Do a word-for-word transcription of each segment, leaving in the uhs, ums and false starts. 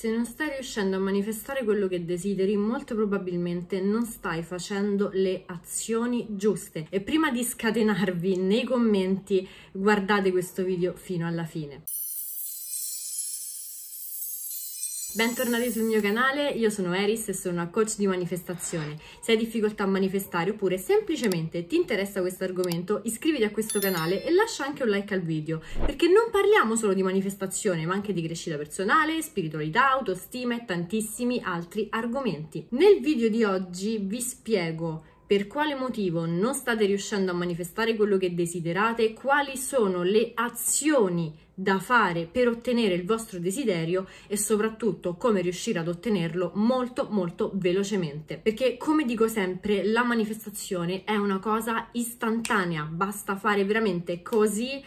Se non stai riuscendo a manifestare quello che desideri, molto probabilmente non stai facendo le azioni giuste. E prima di scatenarvi nei commenti, guardate questo video fino alla fine. Bentornati sul mio canale, io sono Eris e sono una coach di manifestazione. Se hai difficoltà a manifestare oppure semplicemente ti interessa questo argomento, iscriviti a questo canale e lascia anche un like al video, perché non parliamo solo di manifestazione ma anche di crescita personale, spiritualità, autostima e tantissimi altri argomenti. Nel video di oggi vi spiego per quale motivo non state riuscendo a manifestare quello che desiderate, quali sono le azioni da fare per ottenere il vostro desiderio e soprattutto come riuscire ad ottenerlo molto molto velocemente, perché come dico sempre la manifestazione è una cosa istantanea, basta fare veramente così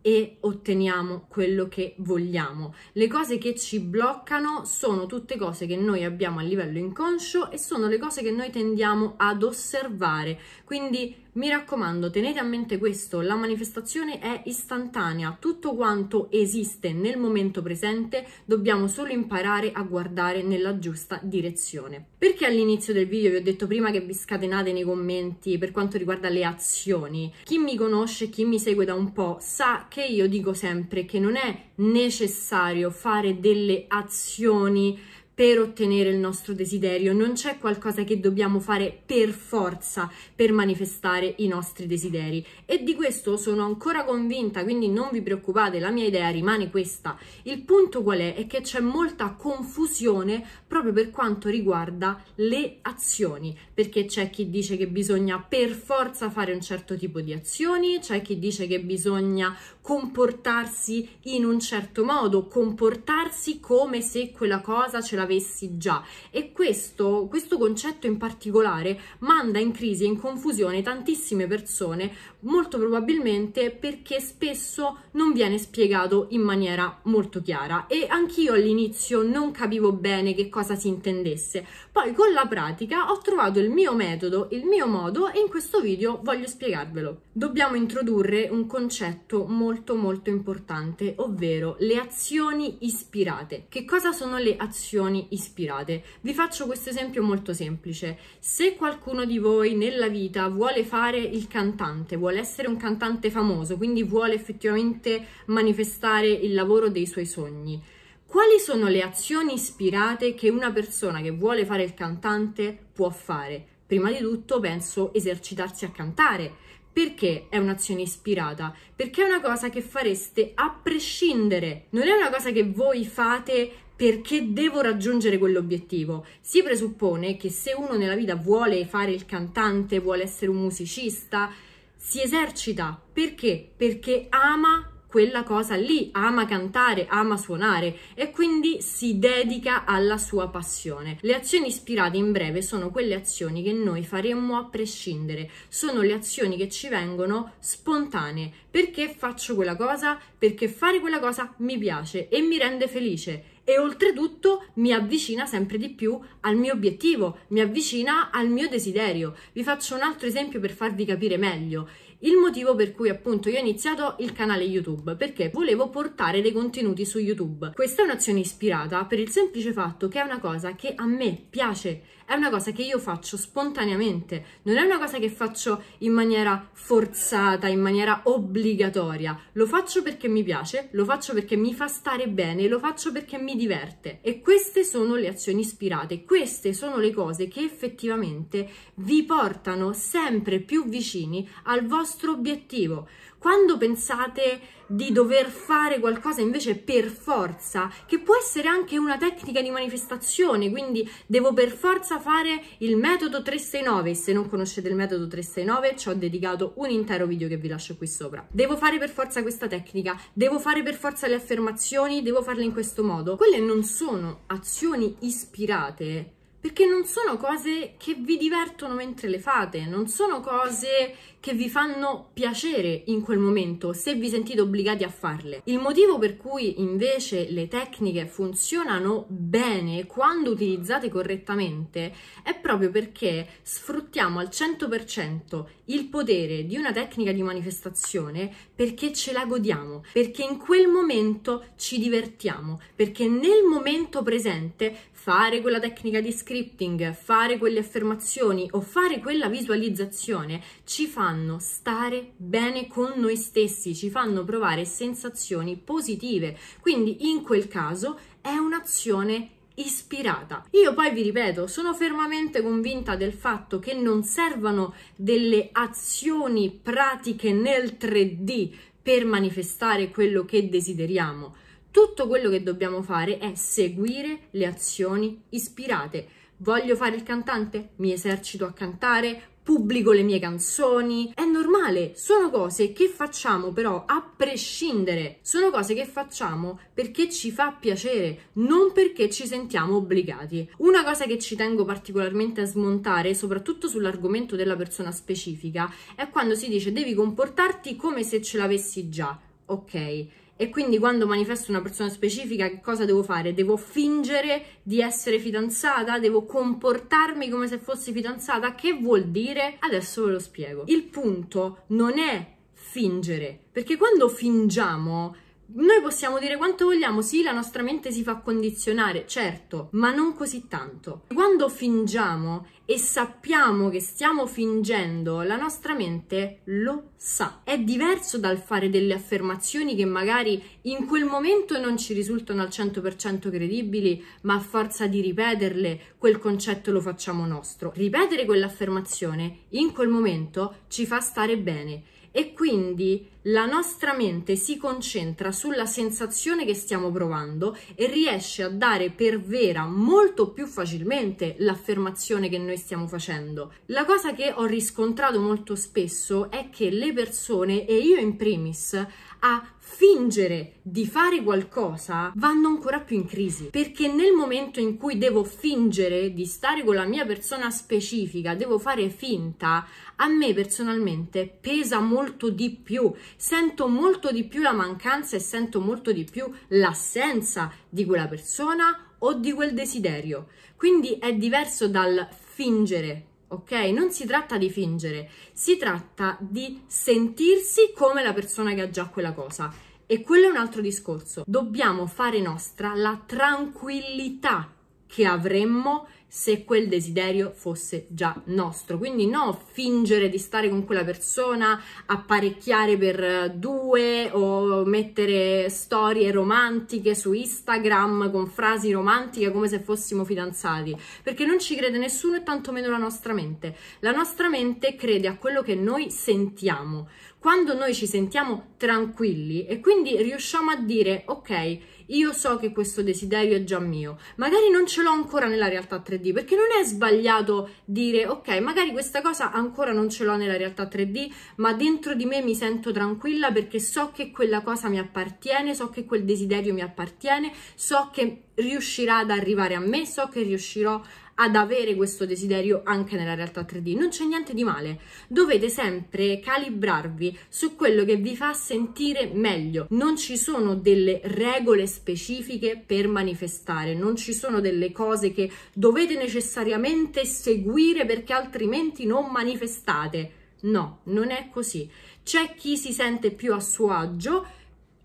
e otteniamo quello che vogliamo. Le cose che ci bloccano sono tutte cose che noi abbiamo a livello inconscio e sono le cose che noi tendiamo ad osservare, quindi mi raccomando, tenete a mente questo, la manifestazione è istantanea, tutto quanto esiste nel momento presente, dobbiamo solo imparare a guardare nella giusta direzione. Perché all'inizio del video vi ho detto prima che vi scatenate nei commenti per quanto riguarda le azioni? Chi mi conosce, chi mi segue da un po' sa che io dico sempre che non è necessario fare delle azioni per ottenere il nostro desiderio, non c'è qualcosa che dobbiamo fare per forza per manifestare i nostri desideri e di questo sono ancora convinta, quindi non vi preoccupate, la mia idea rimane questa. Il punto qual è? È che c'è molta confusione proprio per quanto riguarda le azioni, perché c'è chi dice che bisogna per forza fare un certo tipo di azioni, c'è chi dice che bisogna comportarsi in un certo modo, comportarsi come se quella cosa ce la avessi già, e questo, questo concetto in particolare manda in crisi e in confusione tantissime persone, molto probabilmente perché spesso non viene spiegato in maniera molto chiara e anch'io all'inizio non capivo bene che cosa si intendesse, poi con la pratica ho trovato il mio metodo, il mio modo e in questo video voglio spiegarvelo. Dobbiamo introdurre un concetto molto molto importante, ovvero le azioni ispirate. Che cosa sono le azioni ispirate? Vi faccio questo esempio molto semplice. Se qualcuno di voi nella vita vuole fare il cantante, vuole essere un cantante famoso, quindi vuole effettivamente manifestare il lavoro dei suoi sogni, quali sono le azioni ispirate che una persona che vuole fare il cantante può fare? Prima di tutto penso esercitarsi a cantare. Perché è un'azione ispirata? Perché è una cosa che fareste a prescindere, non è una cosa che voi fate perché devo raggiungere quell'obiettivo. Si presuppone che se uno nella vita vuole fare il cantante, vuole essere un musicista, si esercita. Perché? Perché ama quella cosa lì, ama cantare, ama suonare e quindi si dedica alla sua passione. Le azioni ispirate in breve sono quelle azioni che noi faremmo a prescindere, sono le azioni che ci vengono spontanee. Perché faccio quella cosa? Perché fare quella cosa mi piace e mi rende felice e oltretutto mi avvicina sempre di più al mio obiettivo, mi avvicina al mio desiderio. Vi faccio un altro esempio per farvi capire meglio. Il motivo per cui appunto io ho iniziato il canale YouTube, perché volevo portare dei contenuti su YouTube. Questa è un'azione ispirata per il semplice fatto che è una cosa che a me piace, è una cosa che io faccio spontaneamente, non è una cosa che faccio in maniera forzata, in maniera obbligatoria. Lo faccio perché mi piace, lo faccio perché mi fa stare bene, lo faccio perché mi diverte. E queste sono le azioni ispirate, queste sono le cose che effettivamente vi portano sempre più vicini al vostro obiettivo. Quando pensate di dover fare qualcosa invece per forza, che può essere anche una tecnica di manifestazione, quindi devo per forza fare il metodo tre sei nove, se non conoscete il metodo tre sei nove ci ho dedicato un intero video che vi lascio qui sopra, devo fare per forza questa tecnica, devo fare per forza le affermazioni, devo farle in questo modo, quelle non sono azioni ispirate Perché non sono cose che vi divertono mentre le fate, non sono cose che vi fanno piacere in quel momento, se vi sentite obbligati a farle. Il motivo per cui invece le tecniche funzionano bene quando utilizzate correttamente è proprio perché sfruttiamo al cento per cento il potere di una tecnica di manifestazione, perché ce la godiamo, perché in quel momento ci divertiamo, perché nel momento presente fare quella tecnica di scripting, fare quelle affermazioni o fare quella visualizzazione ci fa fanno stare bene con noi stessi, ci fanno provare sensazioni positive, quindi in quel caso è un'azione ispirata. Io poi vi ripeto, sono fermamente convinta del fatto che non servano delle azioni pratiche nel tre D per manifestare quello che desideriamo. Tutto quello che dobbiamo fare è seguire le azioni ispirate. Voglio fare il cantante? Mi esercito a cantare, pubblico le mie canzoni, è normale, sono cose che facciamo però a prescindere, sono cose che facciamo perché ci fa piacere, non perché ci sentiamo obbligati. Una cosa che ci tengo particolarmente a smontare, soprattutto sull'argomento della persona specifica, è quando si dice devi comportarti come se ce l'avessi già, ok? E quindi quando manifesto una persona specifica, che cosa devo fare? Devo fingere di essere fidanzata? Devo comportarmi come se fossi fidanzata? Che vuol dire? Adesso ve lo spiego. Il punto non è fingere, perché quando fingiamo noi possiamo dire quanto vogliamo, sì, la nostra mente si fa condizionare, certo, ma non così tanto. Quando fingiamo e sappiamo che stiamo fingendo, la nostra mente lo sa. È diverso dal fare delle affermazioni che magari in quel momento non ci risultano al cento per cento credibili, ma a forza di ripeterle quel concetto lo facciamo nostro. Ripetere quell'affermazione in quel momento ci fa stare bene. E quindi la nostra mente si concentra sulla sensazione che stiamo provando e riesce a dare per vera molto più facilmente l'affermazione che noi stiamo facendo. La cosa che ho riscontrato molto spesso è che le persone, e io in primis, a fingere di fare qualcosa vanno ancora più in crisi, perché nel momento in cui devo fingere di stare con la mia persona specifica, devo fare finta, a me personalmente pesa molto di più, sento molto di più la mancanza e sento molto di più l'assenza di quella persona o di quel desiderio. Quindi è diverso dal fingere. Ok? Non si tratta di fingere, si tratta di sentirsi come la persona che ha già quella cosa. E quello è un altro discorso. Dobbiamo fare nostra la tranquillità che avremmo se quel desiderio fosse già nostro. Quindi no fingere di stare con quella persona, apparecchiare per due o mettere storie romantiche su Instagram con frasi romantiche come se fossimo fidanzati, perché non ci crede nessuno e tantomeno la nostra mente. La nostra mente crede a quello che noi sentiamo. Quando noi ci sentiamo tranquilli e quindi riusciamo a dire ok, io so che questo desiderio è già mio, magari non ce l'ho ancora nella realtà tre D, perché non è sbagliato dire ok, magari questa cosa ancora non ce l'ho nella realtà tre D, ma dentro di me mi sento tranquilla perché so che quella cosa mi appartiene, so che quel desiderio mi appartiene, so che riuscirà ad arrivare a me, so che riuscirò ad avere questo desiderio anche nella realtà tre D. Non c'è niente di male, dovete sempre calibrarvi su quello che vi fa sentire meglio. Non ci sono delle regole specifiche per manifestare, non ci sono delle cose che dovete necessariamente seguire perché altrimenti non manifestate. No, non è così. C'è chi si sente più a suo agio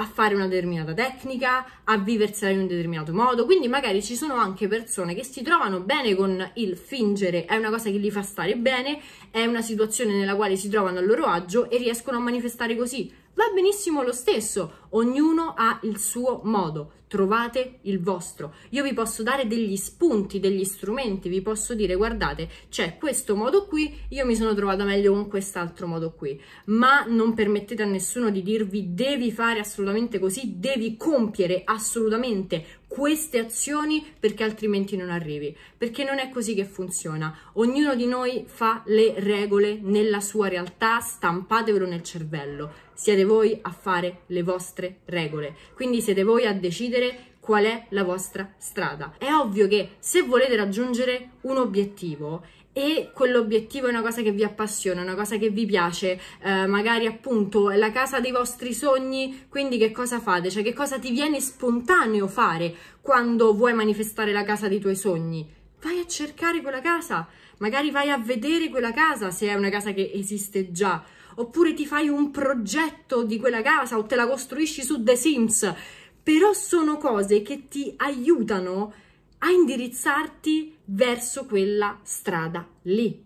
a fare una determinata tecnica, a viversela in un determinato modo, quindi magari ci sono anche persone che si trovano bene con il fingere, è una cosa che li fa stare bene, è una situazione nella quale si trovano a loro agio e riescono a manifestare così. Va benissimo lo stesso, ognuno ha il suo modo, trovate il vostro. Io vi posso dare degli spunti, degli strumenti, vi posso dire guardate c'è questo modo qui, io mi sono trovata meglio con quest'altro modo qui, ma non permettete a nessuno di dirvi devi fare assolutamente così, devi compiere assolutamente queste azioni perché altrimenti non arrivi, perché non è così che funziona. Ognuno di noi fa le regole nella sua realtà, stampatevelo nel cervello, siete voi a fare le vostre regole, quindi siete voi a decidere qual è la vostra strada. È ovvio che se volete raggiungere un obiettivo e quell'obiettivo è una cosa che vi appassiona, una cosa che vi piace, eh, magari appunto è la casa dei vostri sogni, quindi che cosa fate? Cioè che cosa ti viene spontaneo fare quando vuoi manifestare la casa dei tuoi sogni? Vai a cercare quella casa, magari vai a vedere quella casa se è una casa che esiste già, oppure ti fai un progetto di quella casa o te la costruisci su The Sims, però sono cose che ti aiutano a indirizzarti verso quella strada lì,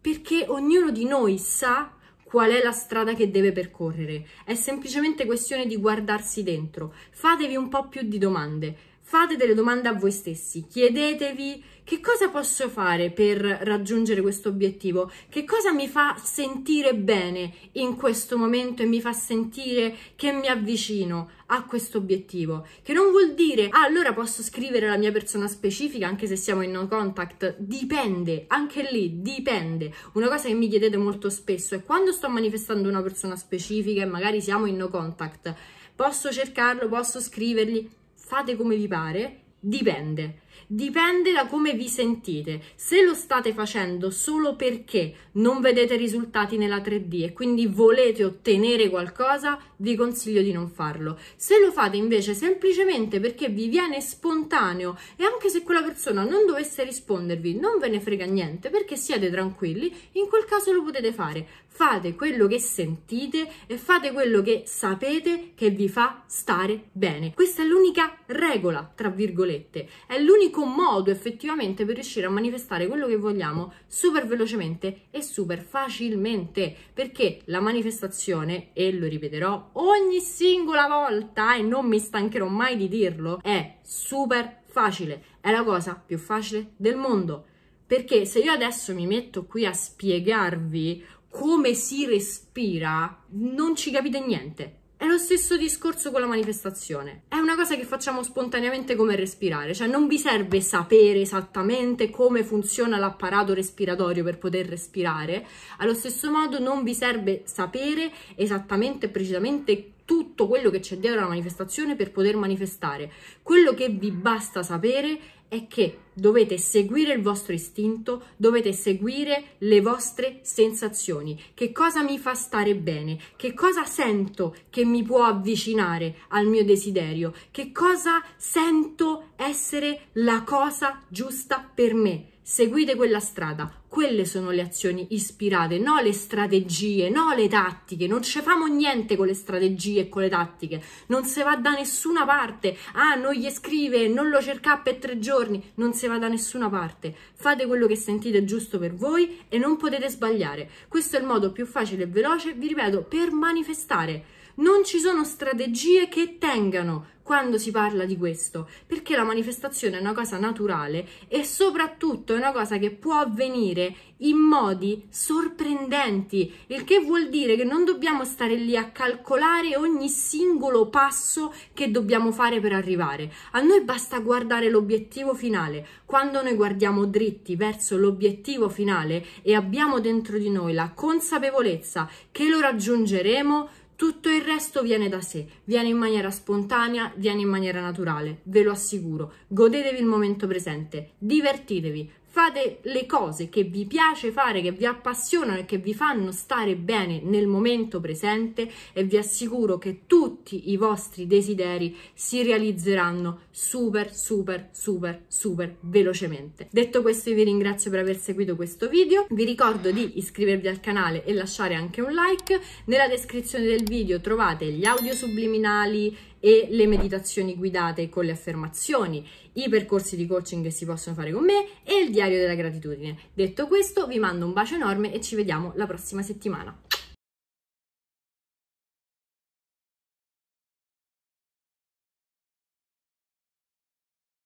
perché ognuno di noi sa qual è la strada che deve percorrere, è semplicemente questione di guardarsi dentro. Fatevi un po' più di domande, fate delle domande a voi stessi, chiedetevi che cosa posso fare per raggiungere questo obiettivo, che cosa mi fa sentire bene in questo momento e mi fa sentire che mi avvicino a questo obiettivo, che non vuol dire ah, allora posso scrivere alla mia persona specifica anche se siamo in no contact. Dipende, anche lì dipende. Una cosa che mi chiedete molto spesso è: quando sto manifestando una persona specifica e magari siamo in no contact, posso cercarlo, posso scrivergli? Fate come vi pare, dipende. Dipende da come vi sentite. Se lo state facendo solo perché non vedete risultati nella tre D e quindi volete ottenere qualcosa, vi consiglio di non farlo. Se lo fate invece semplicemente perché vi viene spontaneo e anche se quella persona non dovesse rispondervi non ve ne frega niente perché siete tranquilli, in quel caso lo potete fare. Fate quello che sentite e fate quello che sapete che vi fa stare bene. Questa è l'unica regola, tra virgolette, è l'unica modo effettivamente per riuscire a manifestare quello che vogliamo super velocemente e super facilmente, perché la manifestazione, e lo ripeterò ogni singola volta e non mi stancherò mai di dirlo, è super facile, è la cosa più facile del mondo. Perché se io adesso mi metto qui a spiegarvi come si respira non ci capite niente. È lo stesso discorso con la manifestazione, è una cosa che facciamo spontaneamente come respirare, cioè non vi serve sapere esattamente come funziona l'apparato respiratorio per poter respirare, allo stesso modo non vi serve sapere esattamente e precisamente tutto quello che c'è dietro la manifestazione per poter manifestare. Quello che vi basta sapere è che dovete seguire il vostro istinto, dovete seguire le vostre sensazioni. Che cosa mi fa stare bene? Che cosa sento che mi può avvicinare al mio desiderio? Che cosa sento essere la cosa giusta per me? Seguite quella strada, quelle sono le azioni ispirate, no le strategie, no le tattiche, non ci famo niente con le strategie e con le tattiche, non se va da nessuna parte, ah non gli scrive, non lo cerca per tre giorni, non se va da nessuna parte, fate quello che sentite giusto per voi e non potete sbagliare, questo è il modo più facile e veloce, vi ripeto, per manifestare. Non ci sono strategie che tengano quando si parla di questo, perché la manifestazione è una cosa naturale e soprattutto è una cosa che può avvenire in modi sorprendenti, il che vuol dire che non dobbiamo stare lì a calcolare ogni singolo passo che dobbiamo fare per arrivare. A noi basta guardare l'obiettivo finale. Quando noi guardiamo dritti verso l'obiettivo finale e abbiamo dentro di noi la consapevolezza che lo raggiungeremo, tutto il resto viene da sé, viene in maniera spontanea, viene in maniera naturale, ve lo assicuro. Godetevi il momento presente, divertitevi, fate le cose che vi piace fare, che vi appassionano e che vi fanno stare bene nel momento presente e vi assicuro che tutti i vostri desideri si realizzeranno super, super, super, super velocemente. Detto questo, io vi ringrazio per aver seguito questo video, vi ricordo di iscrivervi al canale e lasciare anche un like. Nella descrizione del video trovate gli audio subliminali e le meditazioni guidate con le affermazioni, i percorsi di coaching che si possono fare con me e il diario della gratitudine. Detto questo, vi mando un bacio enorme e ci vediamo la prossima settimana.